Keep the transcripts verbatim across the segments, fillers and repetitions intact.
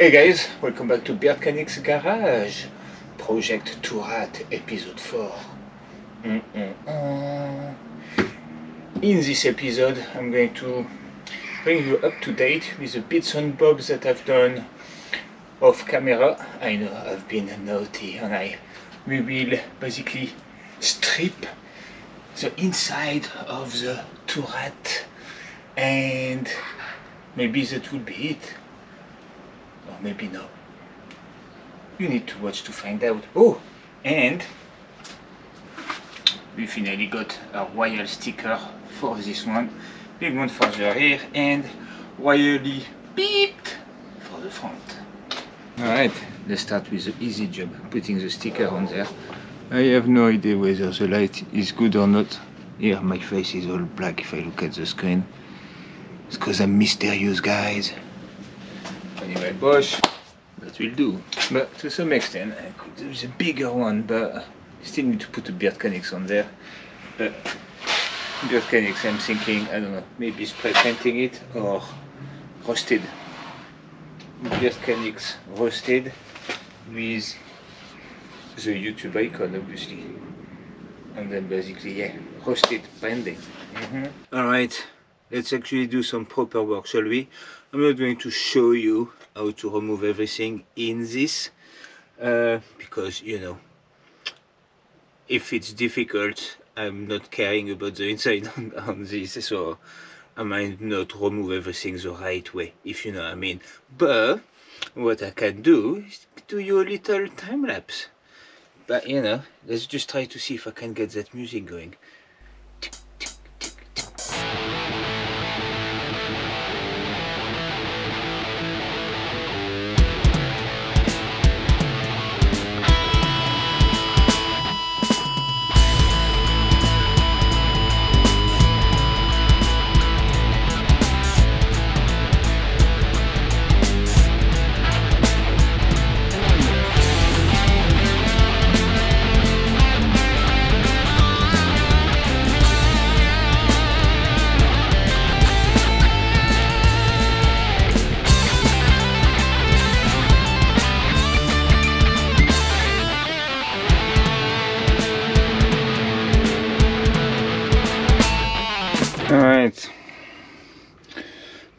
Hey guys, welcome back to Beardchanics Garage, Project TouRAT episode four. Mm -mm -mm. In this episode I'm going to bring you up to date with the bits and bobs that I've done off camera. I know I've been naughty, and I we will basically strip the inside of the TouRAT, and maybe that would be it. Or maybe no. You need to watch to find out. Oh, and we finally got a royal sticker for this one. Big one for the rear and royally beeped for the front. Alright, let's start with the easy job, putting the sticker on there. I have no idea whether the light is good or not. Here my face is all black if I look at the screen. It's because I'm mysterious, guys. Anyway, Bosch, that will do. But to some extent, I could do the bigger one, but still need to put the Beardchanics on there. But Beardchanics, I'm thinking, I don't know, maybe spray painting it or roasted. Beardchanics roasted with the YouTube icon, obviously. And then basically, yeah, roasted branding. Mm-hmm. Alright. Let's actually do some proper work, shall we? I'm not going to show you how to remove everything in this, uh, because, you know, if it's difficult, I'm not caring about the inside on, on this, so I might not remove everything the right way, if you know what I mean. But what I can do is do you a little time lapse. But, you know, let's just try to see if I can get that music going.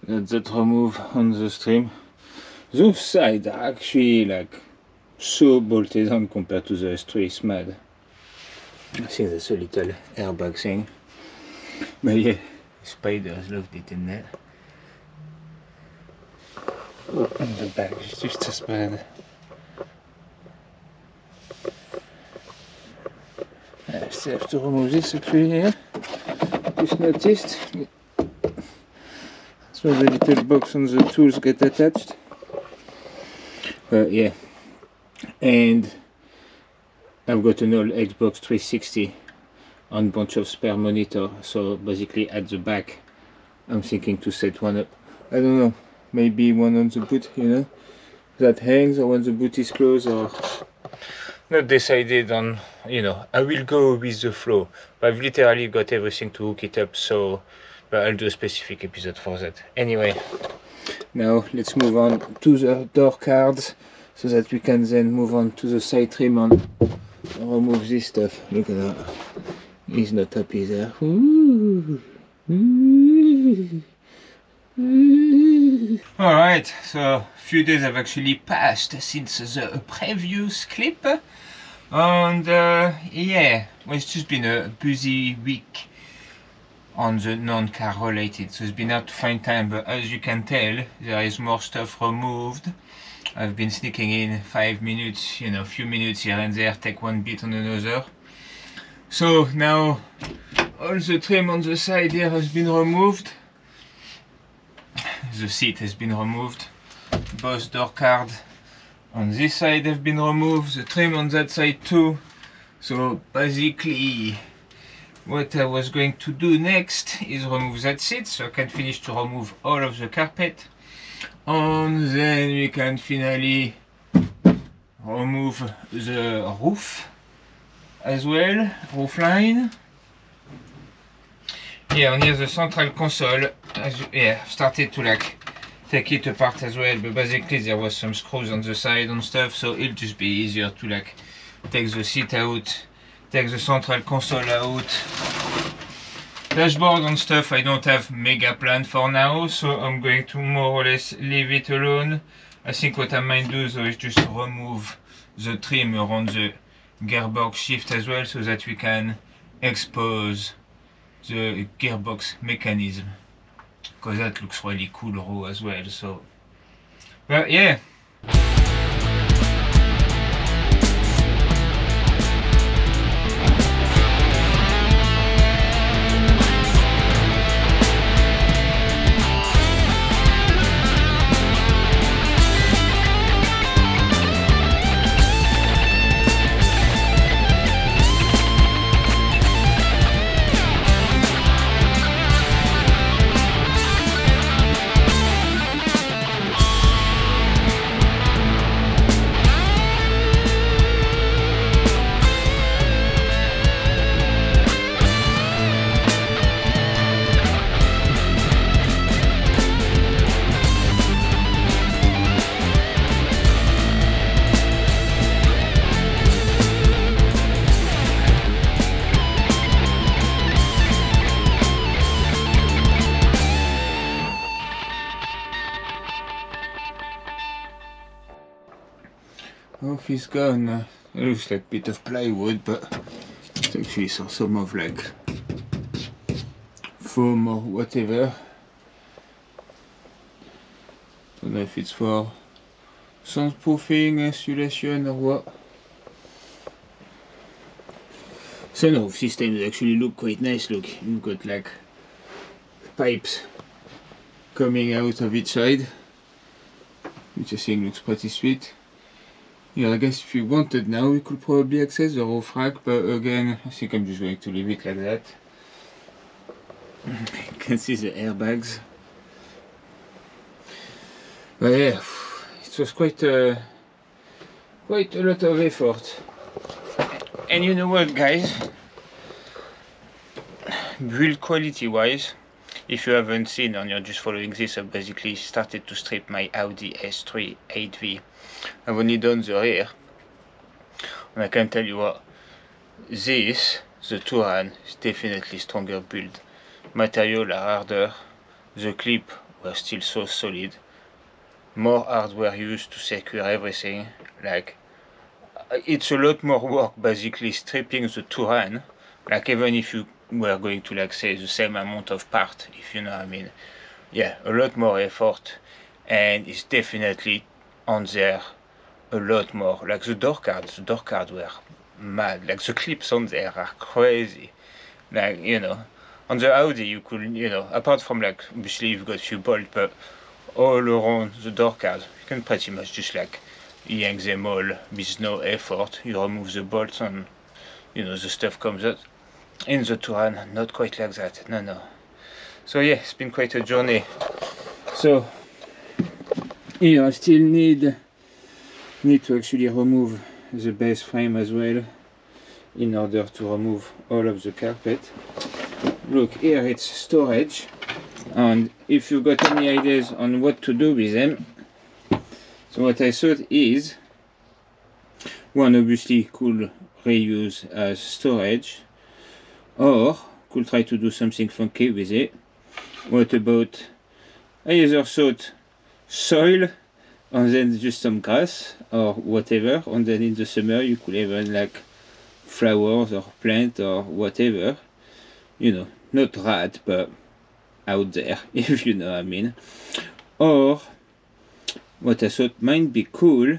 Let that remove on the stream. Those sides are actually like so bolted on compared to the S three, it's mad. I think that's a little airbag thing. But yeah, spiders loved it in there. And the bag is just as bad. I still have to remove this actually here. Just noticed. So the little box on the tools get attached. Uh, yeah, and I've got an old Xbox three sixty on a bunch of spare monitor, so basically at the back I'm thinking to set one up. I don't know, maybe one on the boot, you know, that hangs, or when the boot is closed, or not decided on, you know. I will go with the flow. I've literally got everything to hook it up, so but I'll do a specific episode for that. Anyway, now let's move on to the door cards so that we can then move on to the side trim and remove this stuff. Look at that. He's not happy there. Alright, so a few days have actually passed since the previous clip. And uh, yeah, well, it's just been a busy week on the non-car related, so it's been hard to find time, but as you can tell there is more stuff removed. I've been sneaking in five minutes, you know, few minutes here and there, take one bit on another. So now all the trim on the side here has been removed, the seat has been removed, Bosch door card on this side have been removed, the trim on that side too. So basically what I was going to do next is remove that seat, so I can finish to remove all of the carpet, and then we can finally remove the roof as well, roof line. Yeah, and here's the central console. As you, yeah, I've started to like take it apart as well, but basically there was some screws on the side and stuff, so it'll just be easier to like take the seat out, take the central console out, dashboard and stuff. I don't have mega plan for now, so I'm going to more or less leave it alone. I think what I might do though is just remove the trim around the gearbox shift as well, so that we can expose the gearbox mechanism, because that looks really cool raw as well. So, but yeah. Off is gone. Uh, it looks like a bit of plywood, but it's actually some of like foam or whatever. Don't know if it's for soundproofing, insulation or what. So no, systems actually look quite nice. Look, you've got like pipes coming out of each side, which I think looks pretty sweet. Yeah, I guess if we wanted now, we could probably access the roof rack, but again, I think I'm just going to leave it like that. You can see the airbags. But yeah, it was quite a, quite a lot of effort. And you know what, guys? Build quality-wise, if you haven't seen and you're just following this, I basically started to strip my Audi S three eight V. I've only done the rear, and I can tell you what, this, the Touran, is definitely stronger build. Material are harder, the clip were still so solid, more hardware used to secure everything. Like, it's a lot more work basically stripping the Touran, like even if you were going to like say the same amount of part, if you know what I mean. Yeah, a lot more effort, and it's definitely on there a lot more. Like the door cards, the door cards were mad. Like the clips on there are crazy. Like, you know, on the Audi you could, you know, apart from like obviously you've got few bolts, but all around the door cards you can pretty much just like yank them all with no effort. You remove the bolts and you know the stuff comes out. In the Touran, not quite like that. No, no. So yeah, it's been quite a journey. So here I still need need to actually remove the base frame as well, in order to remove all of the carpet. Look, here it's storage, and if you've got any ideas on what to do with them, so what I thought is, one obviously could reuse as storage, or could try to do something funky with it. What about, I either thought soil and then just some grass or whatever, and then in the summer you could even like flowers or plant or whatever, you know, not rat but out there, if you know what I mean. Or what I thought might be cool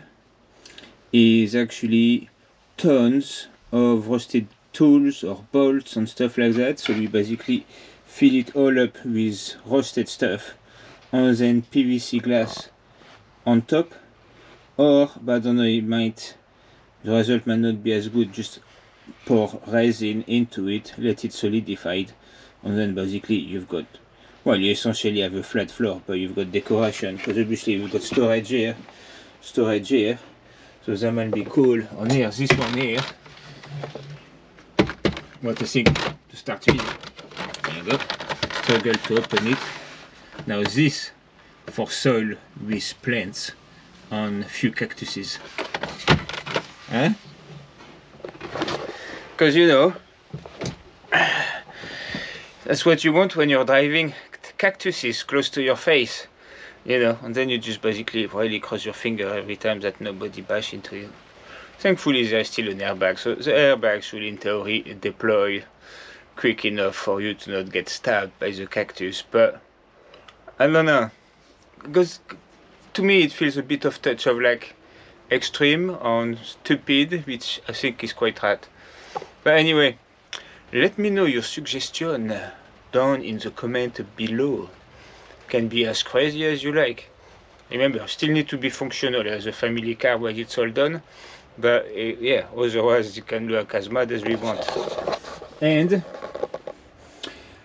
is actually tons of rusted tools or bolts and stuff like that, so we basically fill it all up with rusted stuff and then P V C glass on top. Or, but I don't know, it might, the result might not be as good, just pour resin into it, let it solidify, and then basically you've got, well, you essentially have a flat floor, but you've got decoration, because obviously we've got storage here, storage here, so that might be cool. On here, this one here, what I think to start with, there you go, struggle to open it. Now this for soil with plants and a few cactuses. Huh? Because you know, that's what you want when you're driving, cactuses close to your face, you know, and then you just basically really cross your finger every time that nobody bash into you. Thankfully there's still an airbag, so the airbag should in theory deploy quick enough for you to not get stabbed by the cactus, but I don't know, because to me it feels a bit of touch of like extreme and stupid, which I think is quite right. But anyway, let me know your suggestion down in the comment below. Can be as crazy as you like. Remember, still need to be functional as a family car when it's all done, but uh, yeah, otherwise you can look as mad as we want. And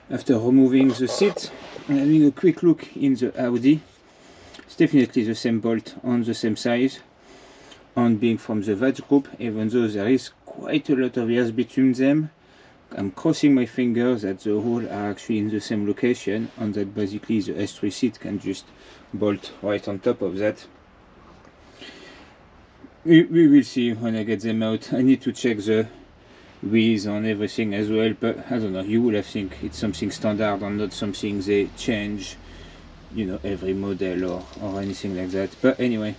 after removing the seat and having a quick look in the Audi, it's definitely the same bolt on the same size, and being from the V A G group, even though there is quite a lot of years between them. I'm crossing my fingers that the holes are actually in the same location and that basically the S three seat can just bolt right on top of that. We, we will see when I get them out. I need to check the width and everything as well, but I don't know, you would have think it's something standard and not something they change, you know, every model or, or anything like that. But anyway,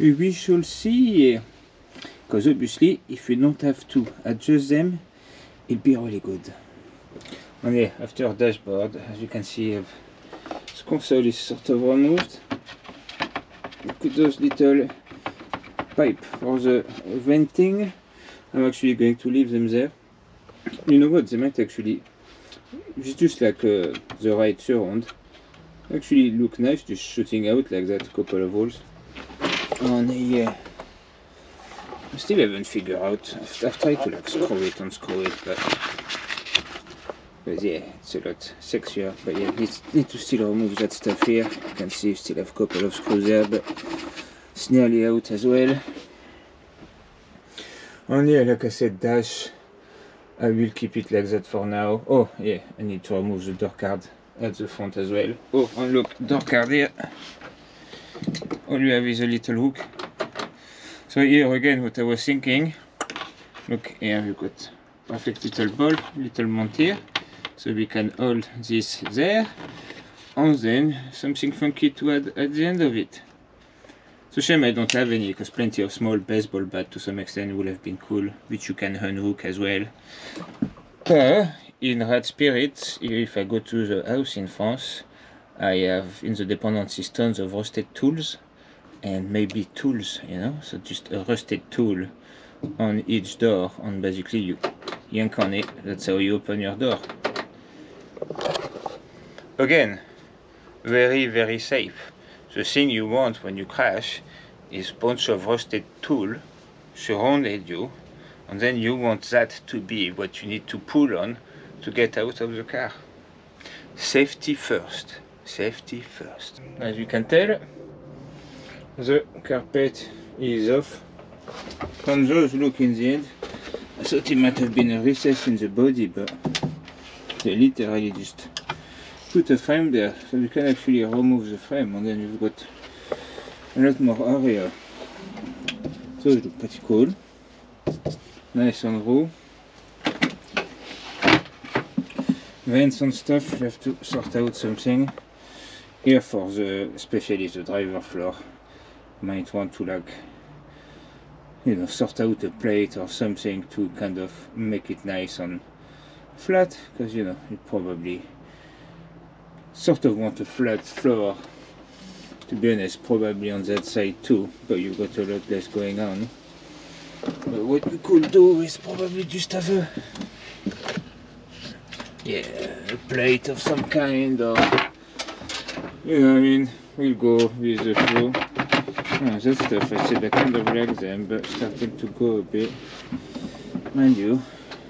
we shall see. Because obviously, if you don't have to adjust them, it'll be really good. And yeah, after dashboard, as you can see, I've, this console is sort of removed. Look at those little pipe for the venting. I'm actually going to leave them there. You know what? They might actually, just like uh, the right surround, actually look nice just shooting out like that, a couple of holes. And yeah. I still haven't figured out. I've, I've tried to like screw it and screw it, but, but yeah, it's a lot sexier. But yeah, need, need to still remove that stuff here. You can see you still have a couple of screws there, but it's nearly out as well. And yeah, like I said, dash, I will keep it like that for now. Oh yeah, I need to remove the door card at the front as well. Oh, and look, door card here. All you have is a little hook. So here again, what I was thinking, look here, we've got perfect little bolt, little mount here, so we can hold this there, and then something funky to add at the end of it. It's a shame I don't have any, because plenty of small baseball bat to some extent would have been cool, which you can unhook as well. But in rat spirits, if I go to the house in France, I have in the dependency tons of rusted tools, and maybe tools, you know, so just a rusted tool on each door, and basically you yank on it, that's how you open your door. Again, very, very safe. The thing you want when you crash is a bunch of rusted tool surrounded you, and then you want that to be what you need to pull on to get out of the car. Safety first, safety first. As you can tell, the carpet is off. From those look in the end, I thought it might have been a recess in the body, but they literally just put a frame there, so you can actually remove the frame, and then you've got a lot more area. Those look pretty cool, nice and raw. Vents and stuff, you have to sort out something. Here for the, especially the driver floor, might want to like, you know, sort out a plate or something to kind of make it nice and flat, because you know, you probably sort of want a flat floor, to be honest, probably on that side too, but you've got a lot less going on. But what we could do is probably just have a, yeah, a plate of some kind, or, you know what I mean, we'll go with the flow. Oh, that stuff, I said I kind of like them, but starting to go a bit. Mind you,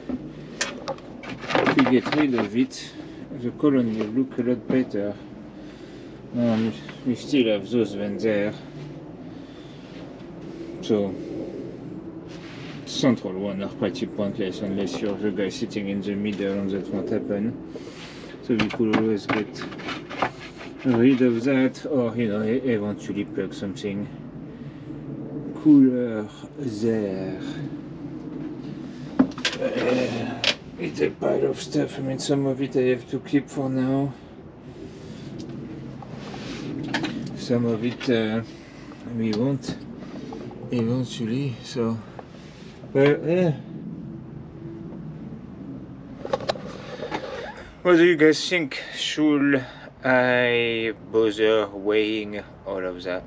if you get rid of it, the column will look a lot better. Um, we still have those vents there. So, central ones are pretty pointless unless you're the guy sitting in the middle and that won't happen. So we could always get rid of that, or you know, eventually plug something cooler there. Uh, it's a pile of stuff. I mean, some of it I have to keep for now. Some of it uh, we won't eventually. So, but yeah. What do you guys think? Should I bother weighing all of that?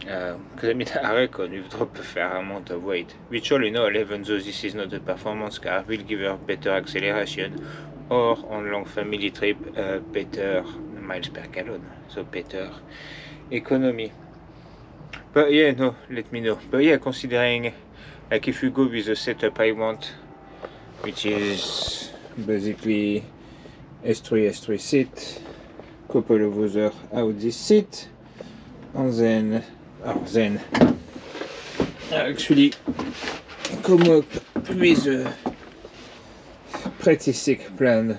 Because uh, I mean, I reckon you've dropped a fair amount of weight, which all in all, even though this is not a performance car, will give her better acceleration, or on long family trip, uh, better miles per gallon, so better economy. But yeah, no, let me know. But yeah, considering, like, if you go with the setup I want, which is basically S three S three seat, couple of other Audi seat, and then, or then, I actually come up with a pretty sick plan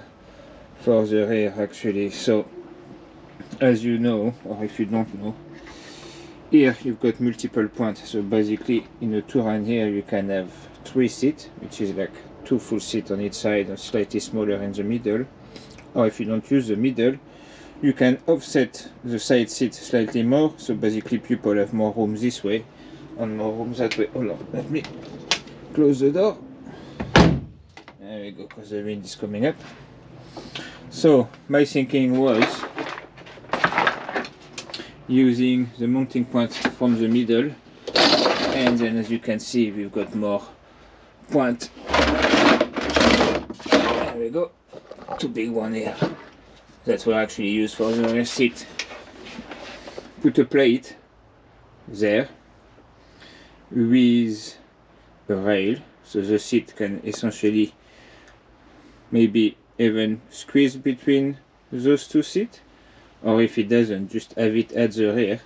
for the rear actually. So, as you know, or if you don't know, here you've got multiple points. So basically, in the Touran here you can have three seats, which is like two full seats on each side and slightly smaller in the middle. Or if you don't use the middle, you can offset the side seat slightly more, so basically people have more room this way and more room that way. Hold on, let me close the door. There we go, because the wind is coming up. So my thinking was using the mounting point from the middle, and then as you can see we've got more point. There we go, two big ones here that were actually used for the rear seat. Put a plate there with a rail, so the seat can essentially maybe even squeeze between those two seats, or if it doesn't, just have it at the rear.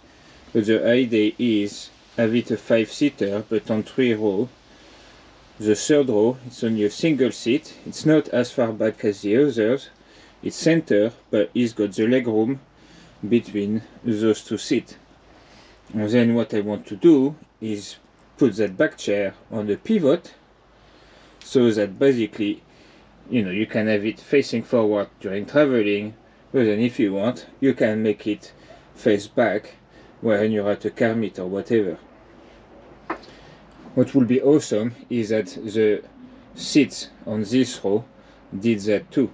But the idea is have it a five-seater, but on three rows. The third row, it's only a single seat, it's not as far back as the others, it's center, but it's got the leg room between those two seats. And then what I want to do is put that back chair on the pivot, so that basically, you know, you can have it facing forward during traveling, but then if you want, you can make it face back when you're at a car meet or whatever. What would be awesome is that the seats on this row did that too.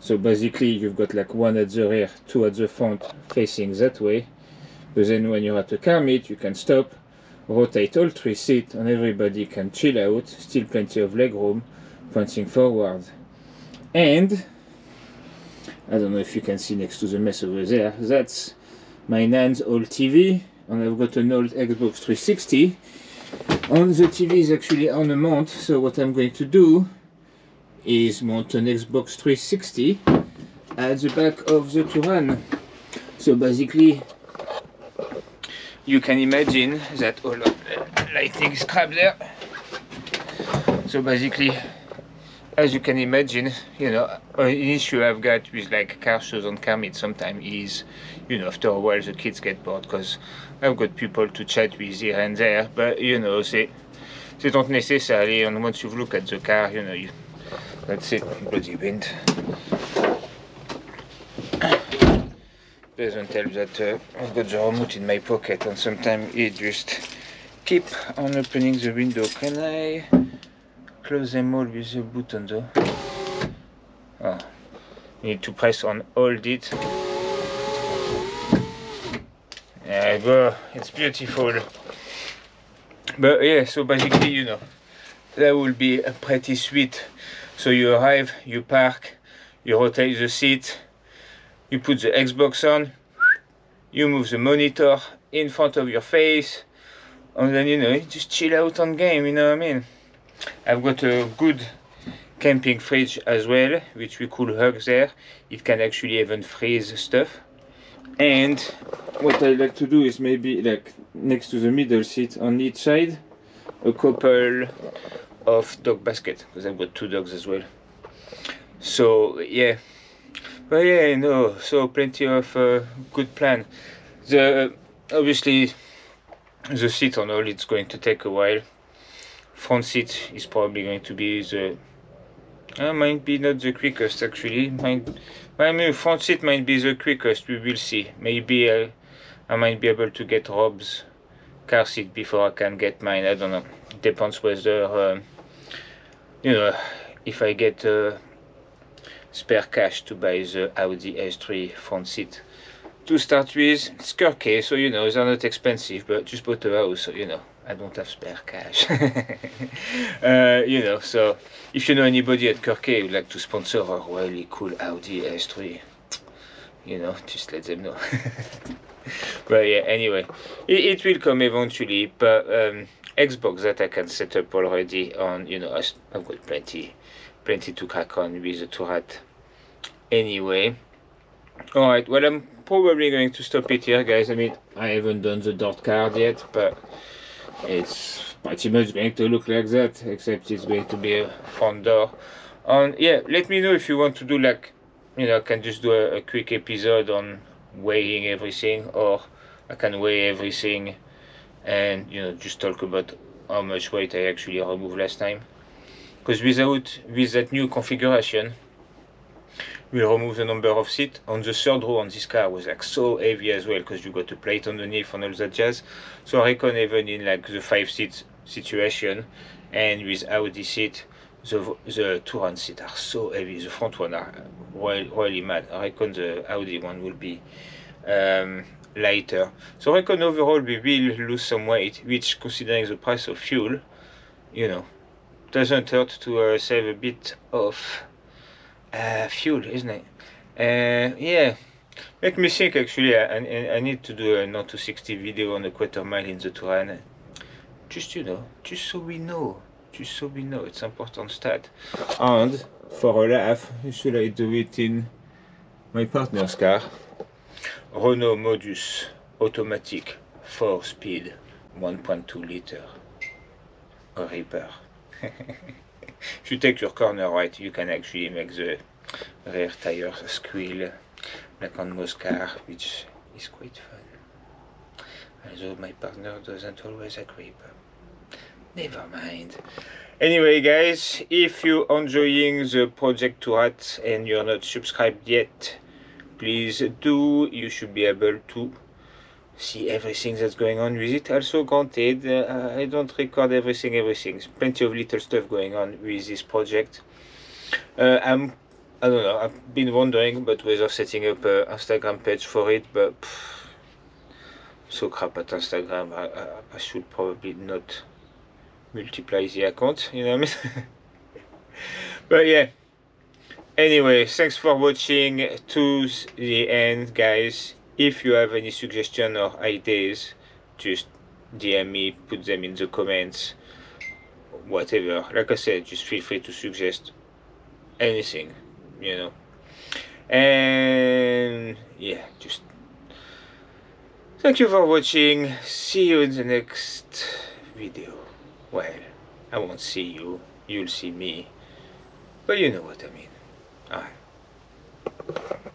So basically you've got like one at the rear, two at the front facing that way, but then when you're at a car meet you can stop, rotate all three seats, and everybody can chill out, still plenty of leg room pointing forward. And I don't know if you can see next to the mess over there, that's my nan's old T V, and I've got an old Xbox three sixty, and the T V is actually on a mount, so what I'm going to do is mount an Xbox three sixty at the back of the Touran. So basically you can imagine that all of the lighting is crap there. So basically, as you can imagine, you know, an issue I've got with like car shows and car meets sometimes is, you know, after a while the kids get bored, because I've got people to chat with here and there, but you know, they, they don't necessarily, and once you've looked at the car, you know, you, that's it, bloody wind. Doesn't help that uh, I've got the remote in my pocket, and sometimes it just keep on opening the window. Can I close them all with the button though? Oh, you need to press on, hold it. There you go, it's beautiful. But yeah, so basically, you know, that will be pretty sweet. So you arrive, you park, you rotate the seat, you put the Xbox on, you move the monitor in front of your face, and then, you know, you just chill out on game, you know what I mean? I've got a good camping fridge as well, which we could hug there. It can actually even freeze stuff. And what I like to do is maybe like next to the middle seat on each side, a couple of dog baskets, because I've got two dogs as well. So yeah, But yeah, no, so plenty of uh, good plan. The uh, obviously the seat on all, it's going to take a while. Front seat is probably going to be the uh, might be not the quickest actually. Might, I mean, front seat might be the quickest. We will see. Maybe I, I might be able to get Rob's car seat before I can get mine. I don't know. Depends whether um, you know, if I get uh, spare cash to buy the Audi S three front seat. To start with, it's Kirke, so you know, they're not expensive, but just bought a house, so you know, I don't have spare cash. uh, you know, so if you know anybody at Kirke who would like to sponsor a really cool Audi S three, you know, just let them know. But yeah, anyway, it, it will come eventually, but um, Xbox that I can set up already on, you know, I've got plenty, plenty to crack on with the TouRAT anyway. Alright, well, I'm probably going to stop it here, guys. I mean, I haven't done the dot card yet, but it's pretty much going to look like that, except it's going to be a front door. And yeah, let me know if you want to do, like, you know, I can just do a, a quick episode on weighing everything, or I can weigh everything and, you know, just talk about how much weight I actually removed last time. Because without, with that new configuration, we remove the number of seats. On the third row on this car was like so heavy as well, because you got a plate underneath and all that jazz. So I reckon even in like the five seats situation and with Audi seat, the the Touran seats are so heavy. The front one are really, really mad. I reckon the Audi one will be um, lighter. So I reckon overall we will lose some weight, which, considering the price of fuel, you know, doesn't hurt to uh, save a bit of Uh, fuel, isn't it? Uh, yeah, make me think actually. I, I, I need to do a zero to sixty video on the quarter mile in the Touran. Just, you know, just so we know, just so we know, it's important stat. And for a laugh, should I do it in my partner's car? Renault Modus automatic four speed one point two liter a Reaper. If you take your corner right, you can actually make the rear tires squeal, like on most cars, which is quite fun. Although my partner doesn't always agree, but never mind. Anyway, guys, if you're enjoying the Project TouRAT and you're not subscribed yet, please do. You should be able to see everything that's going on with it. Also, granted, uh, I don't record everything, everything. There's plenty of little stuff going on with this project. Uh, I'm, I don't know, I've been wondering about whether setting up an Instagram page for it, but pff, so crap at Instagram, I, I, I should probably not multiply the account, you know what I mean? But yeah, anyway, thanks for watching to the end, guys. If you have any suggestions or ideas, just D M me, put them in the comments, whatever. Like I said, just feel free to suggest anything, you know. And yeah, just thank you for watching. See you in the next video. Well, I won't see you, you'll see me, but you know what I mean. Alright.